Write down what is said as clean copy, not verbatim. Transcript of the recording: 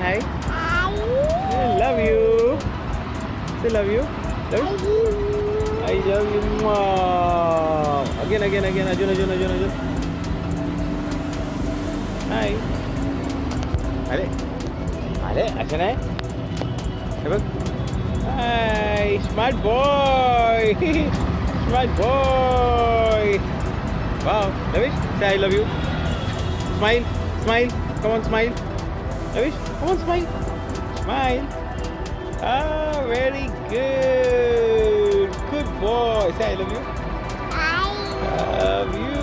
Say hi. Hi. I love you. Say love you. Love you. I love you. Wow. Again. Arjun. Hi. Ale. Action hai. Hi. Smart boy. Smart boy. Wow. Lavish, say I love you. Smile. Come on, smile. Lavish, come on, smile. Smile. Ah, very good. Good boy. Say I love you. I love you.